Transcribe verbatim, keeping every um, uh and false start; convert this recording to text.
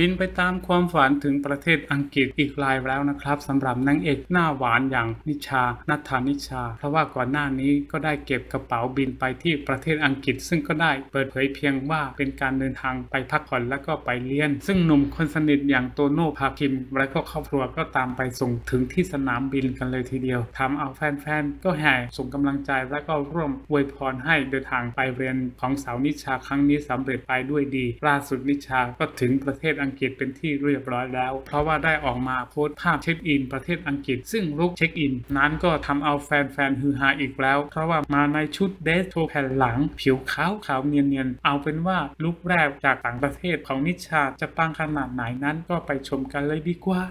บินไปตามความฝันถึงประเทศอังกฤษอีกรายแล้วนะครับสำหรับนางเอกหน้าหวานอย่างนิชานัทธานิชาเพราะว่าก่อนหน้านี้ก็ได้เก็บกระเป๋าบินไปที่ประเทศอังกฤษซึ่งก็ได้เปิดเผยเพียงว่าเป็นการเดินทางไปพักผ่อนและก็ไปเรียนซึ่งหนุ่มคนสนิทอย่างโตโน่พาคินและก็ครอบครัวก็ตามไปส่งถึงที่สนามบินกันเลยทีเดียวทำเอาแฟนๆก็แห่ส่งกำลังใจและก็ร่วมอวยพรให้เดินทางไปเรียนของสาวนิชาครั้งนี้สำเร็จไปด้วยดีล่าสุดนิชาก็ถึงประเทศอังกฤษเป็นที่เรียบร้อยแล้วเพราะว่าได้ออกมาโพสต์ภาพเช็คอินประเทศอังกฤษซึ่งลุคเช็คอินนั้นก็ทำเอาแฟนๆฮือฮาอีกแล้วเพราะว่ามาในชุดเดรสโทแผ่นหลังผิวขาวขาวเนียนๆเอาเป็นว่าลุคแรกจากต่างประเทศของนิชาจะปังขนาดไหนนั้นก็ไปชมกันเลยดีกว่า